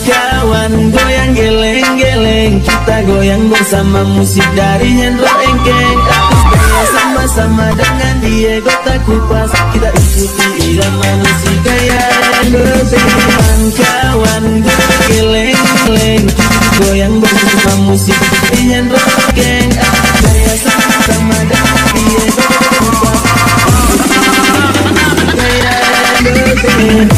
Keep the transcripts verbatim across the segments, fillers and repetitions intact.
kawan-kawan goyang geleng-geleng, kita goyang bersama musik dari Hendro Engkeng. Aku goyang sama-sama dengan Diego Takupas, kita ikuti irama musik gaya Hendro Engkeng. Kawan-kawan geleng-geleng, goyang bersama musik dari Hendro Engkeng. Aku goyang sama-sama dengan Diego Takupas, gaya Hendro Engkeng.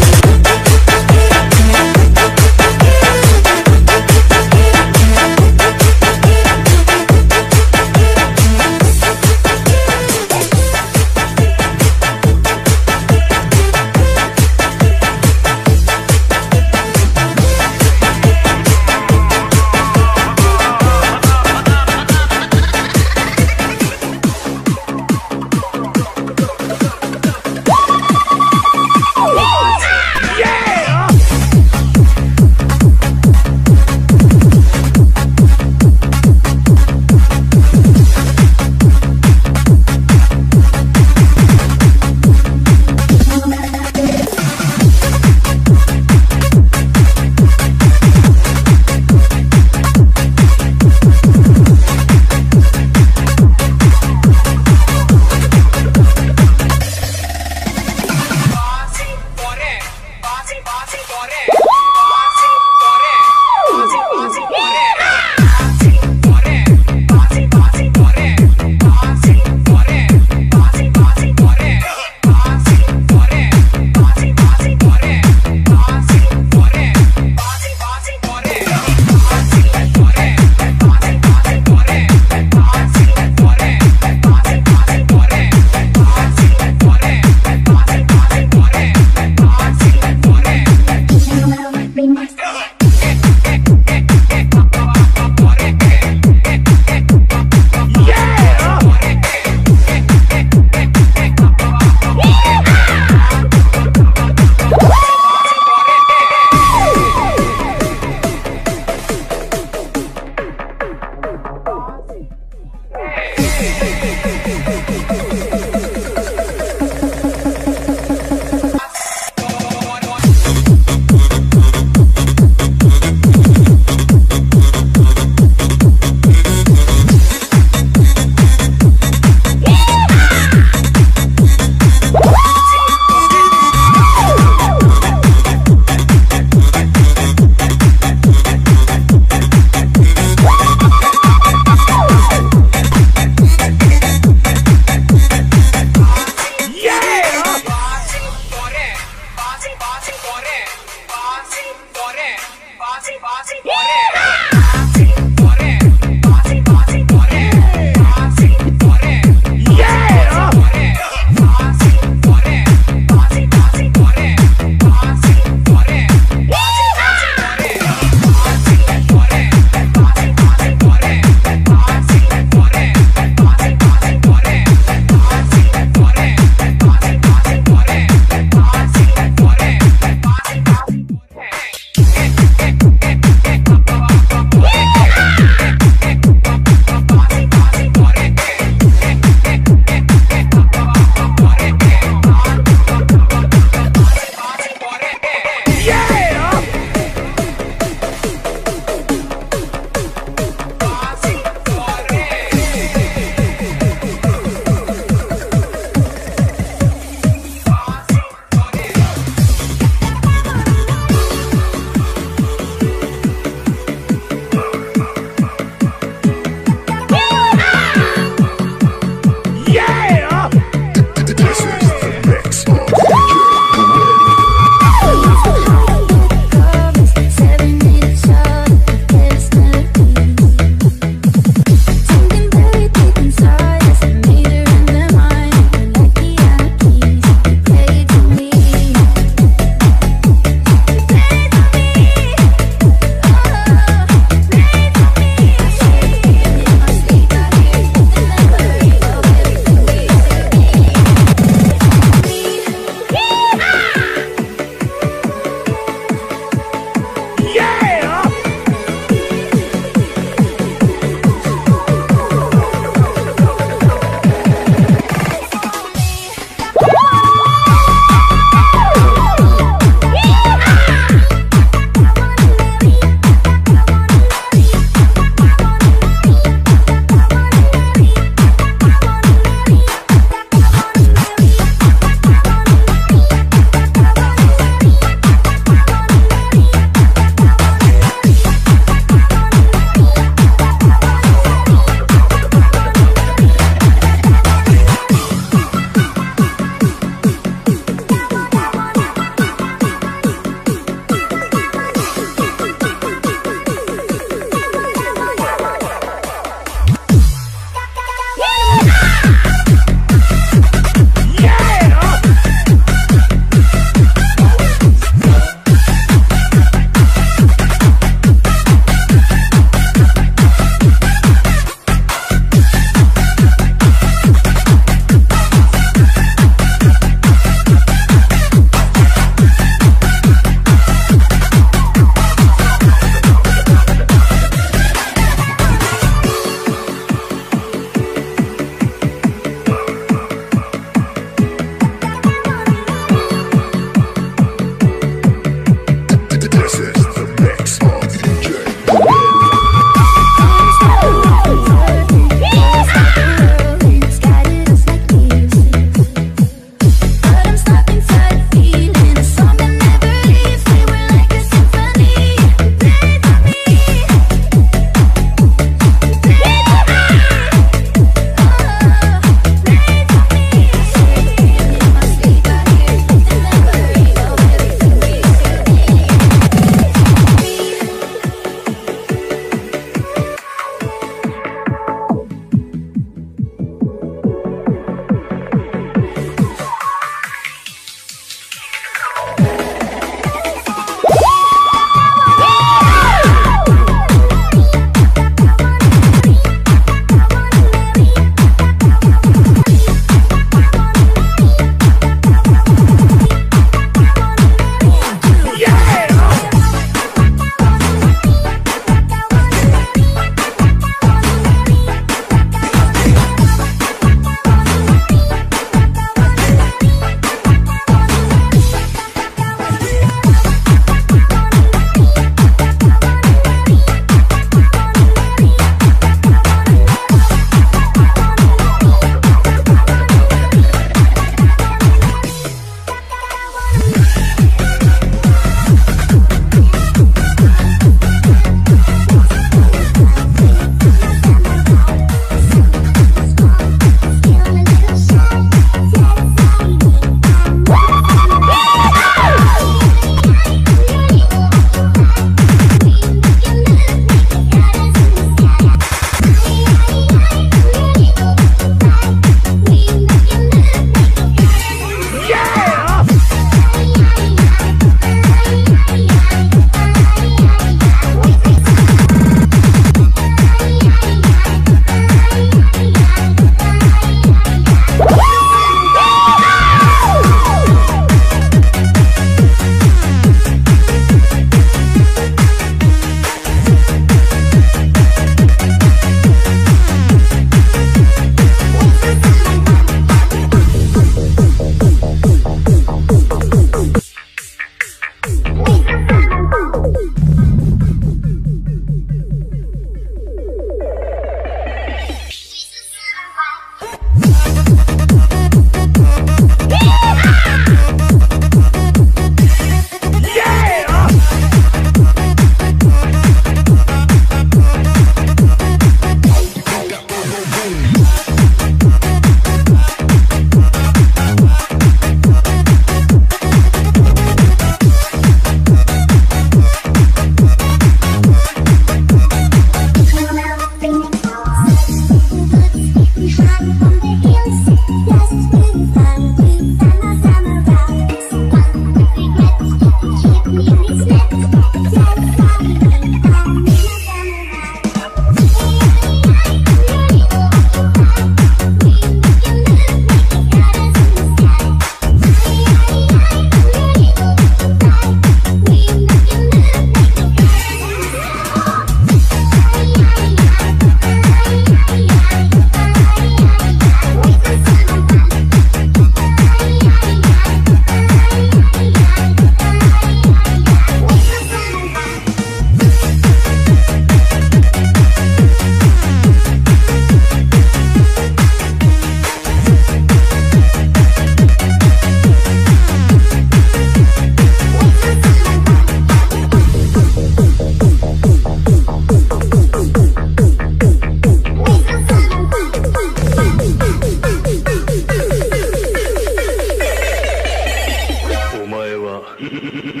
Bye.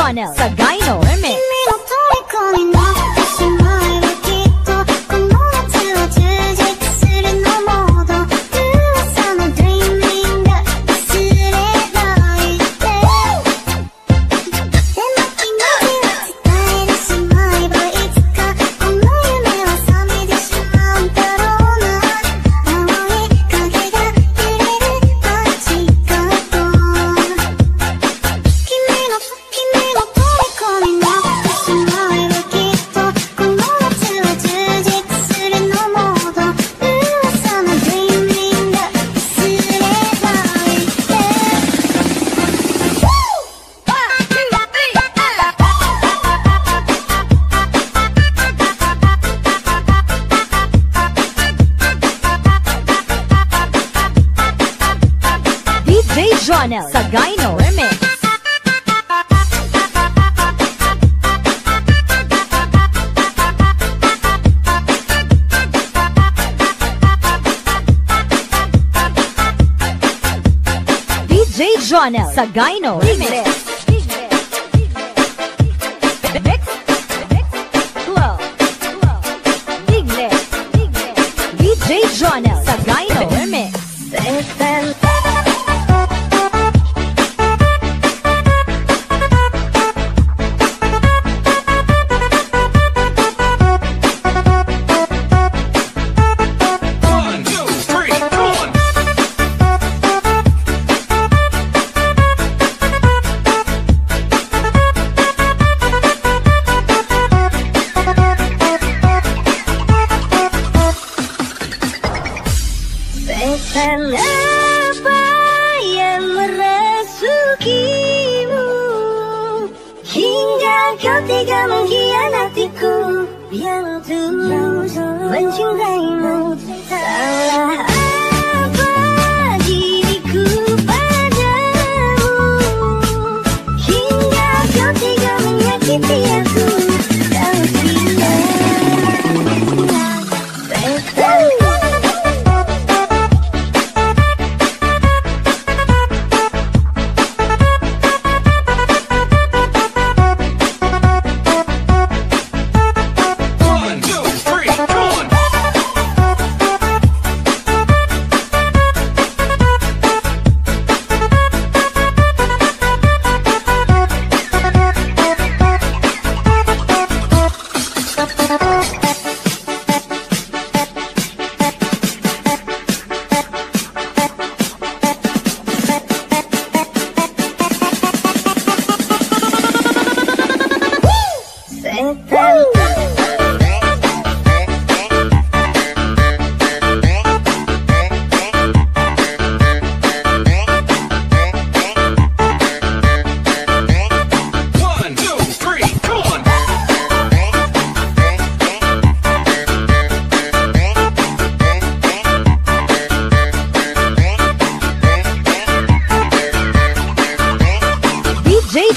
John L. Sagaino Remix. John L. Sagaino Remix. D J John L. Sagaino Remix. D J John L. Sagaino Remix. Dan apa yang merasukimu hingga kau tega mengkhianatiku, yang tulus mencintaimu. Salah apa diriku padamu hingga kau tega menyakiti aku.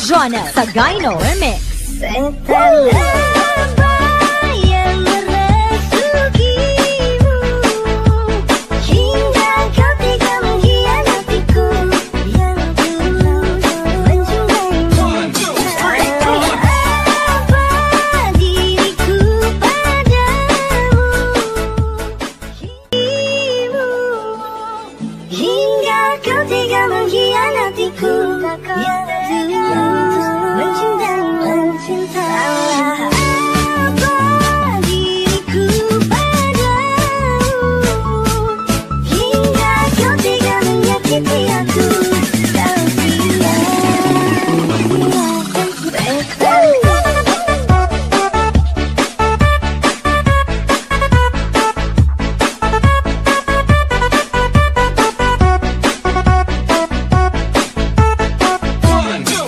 John L. Sagaino Remix. One, two.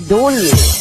stay doing it.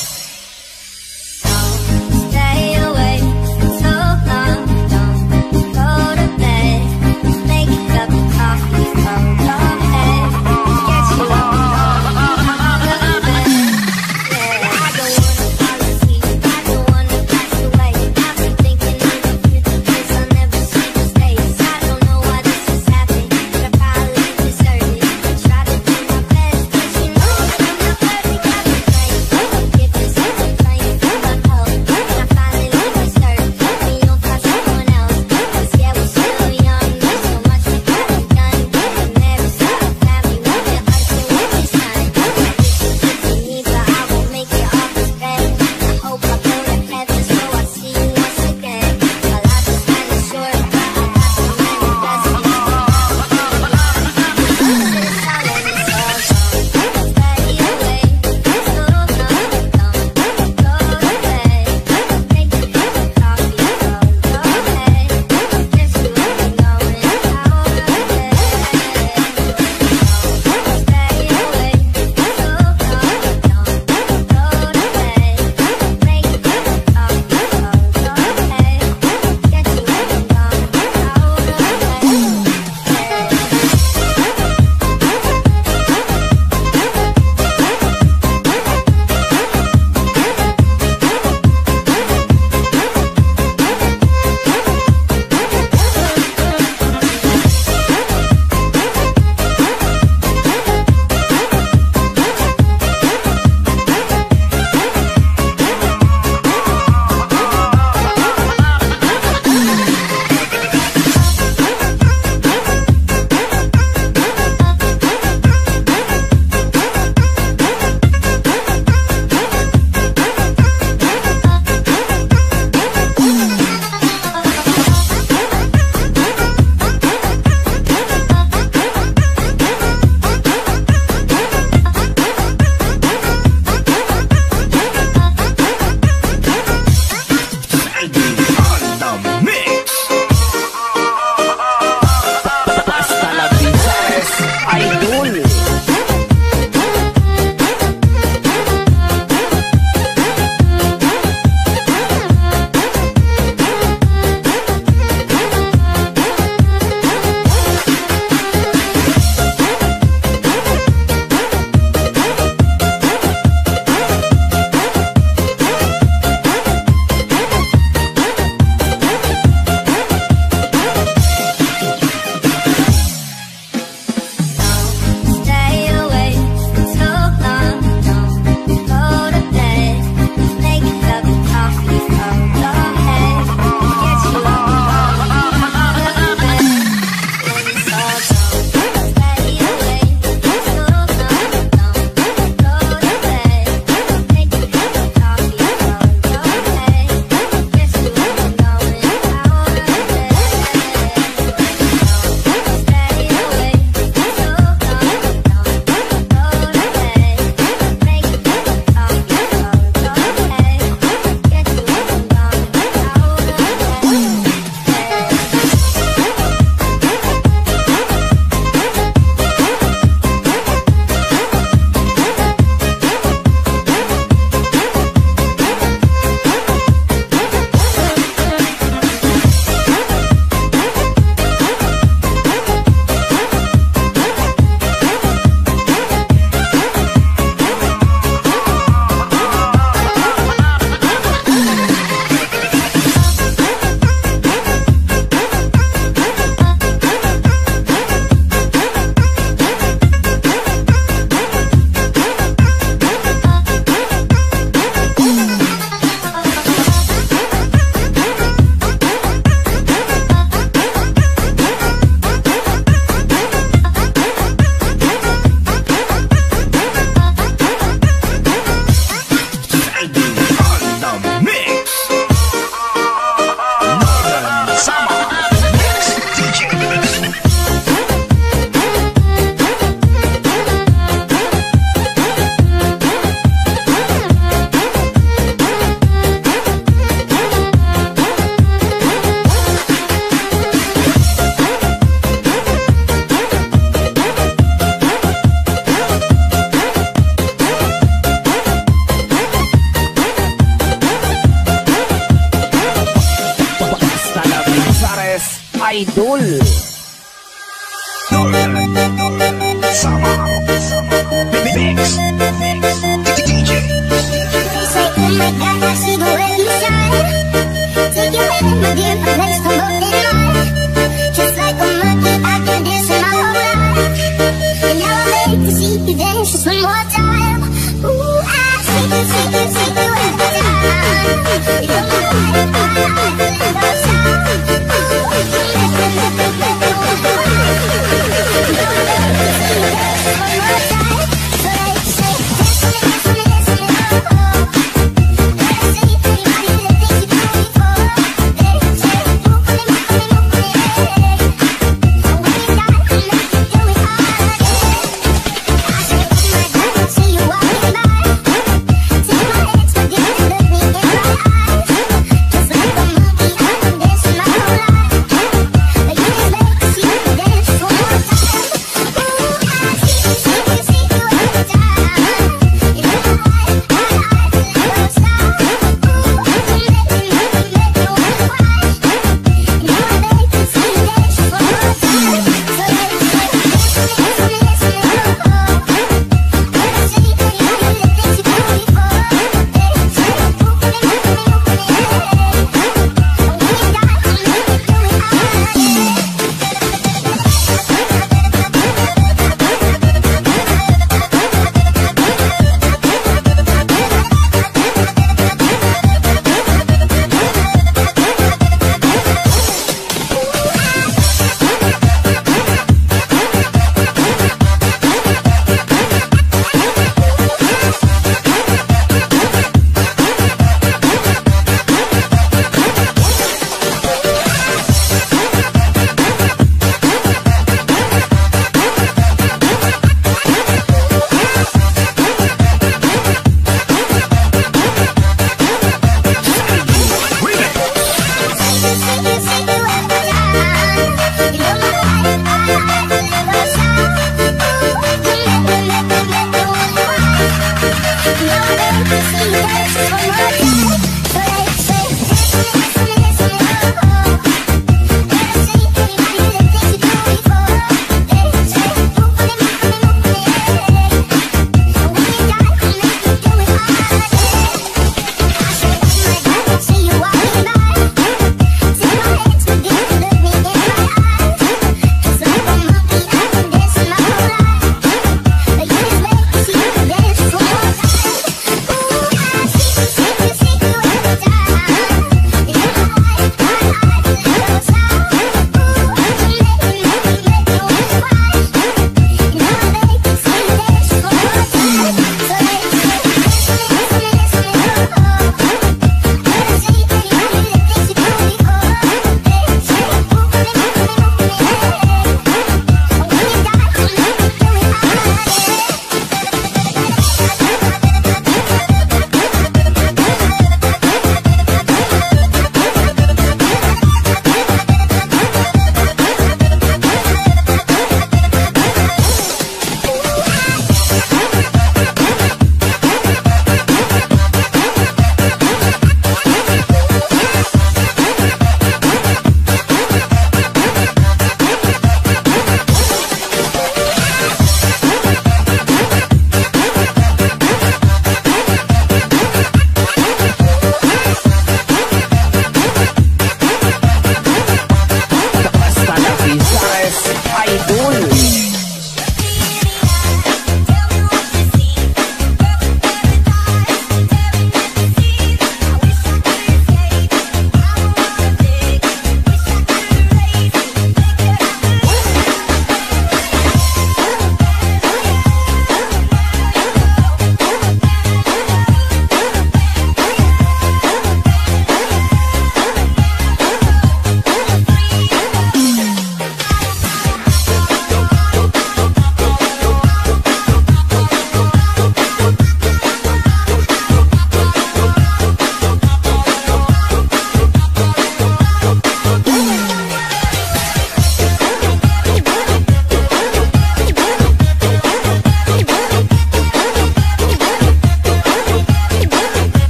idol.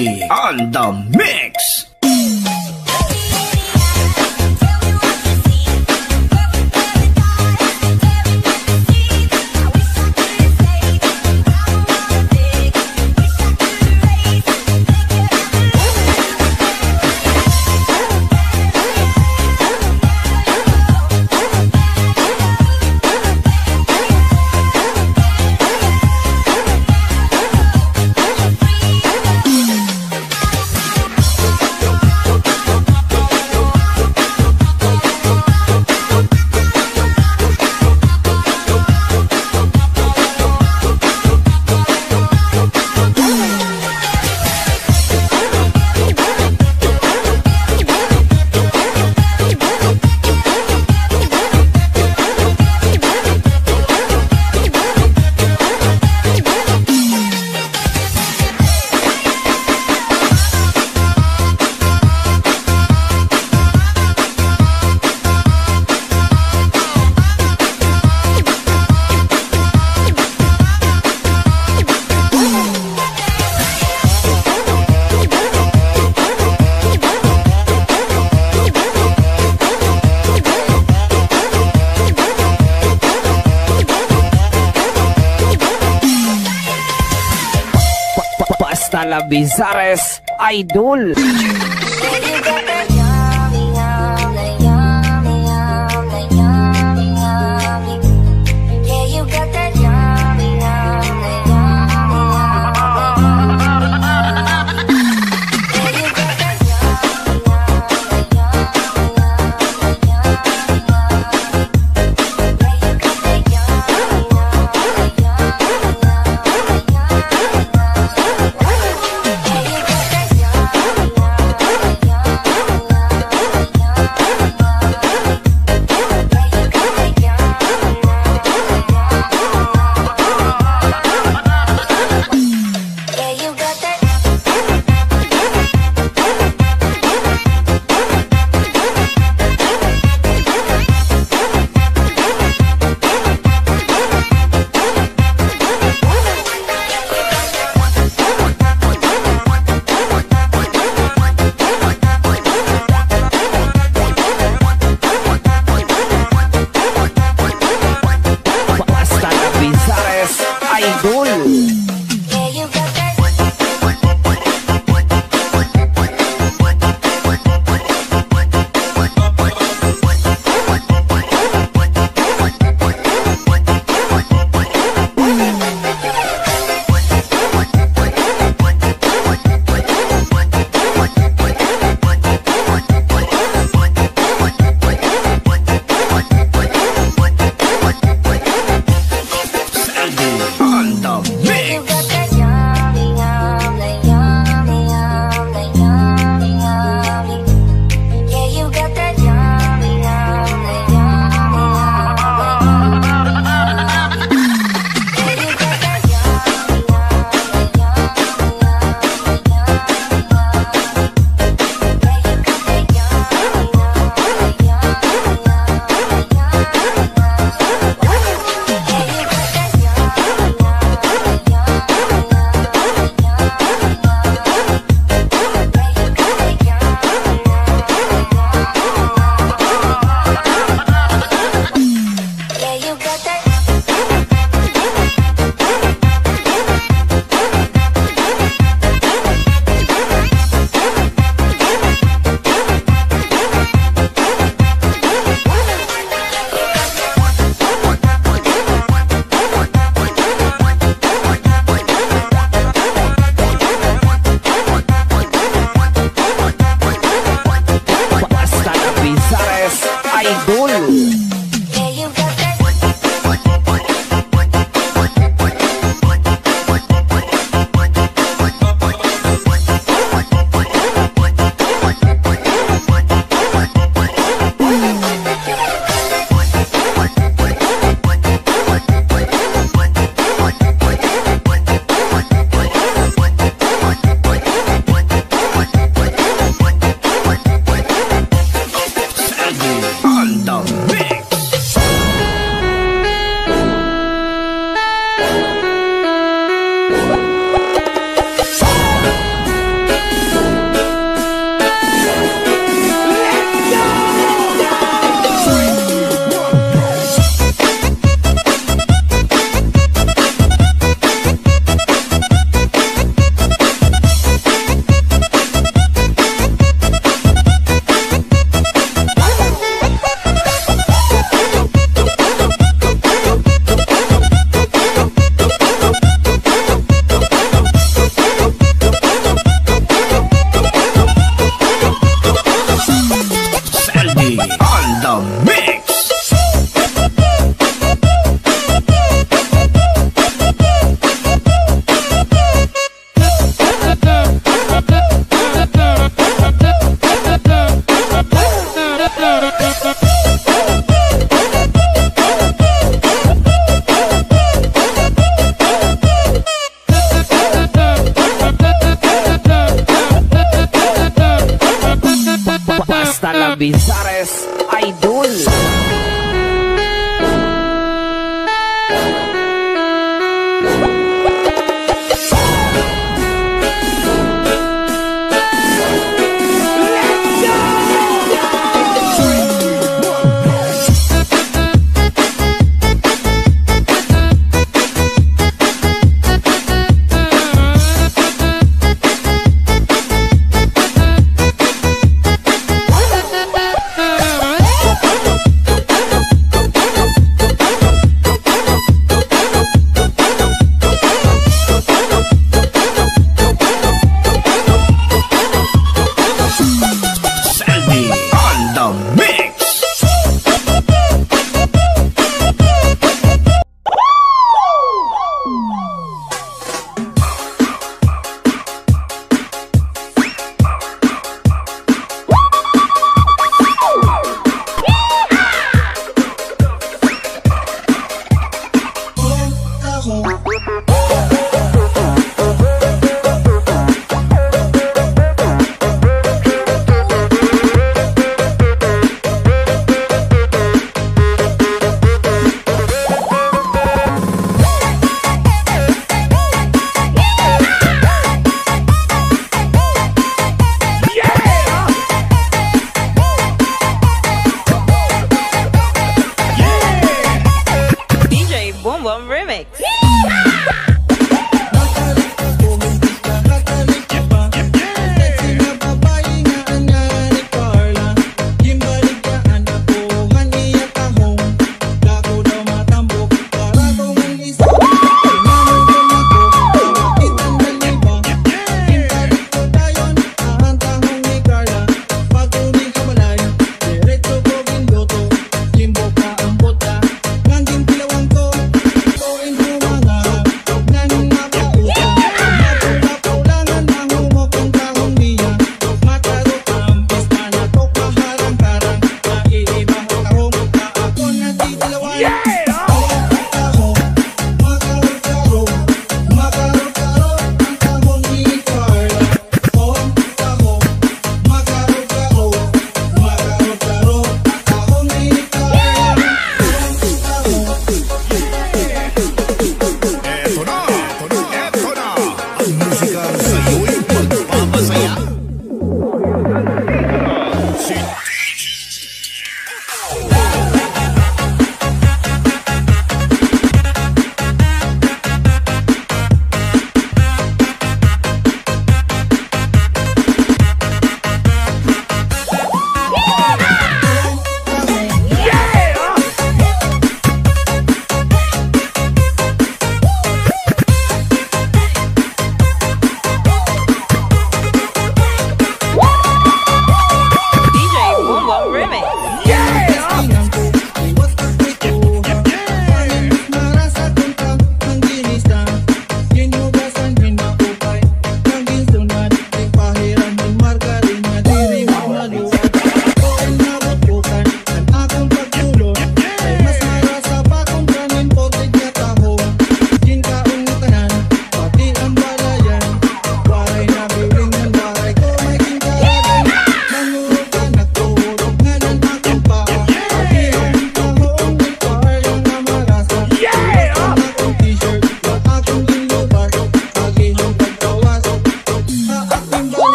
G on the mix. La Bizares Idol. Bizarres Idol.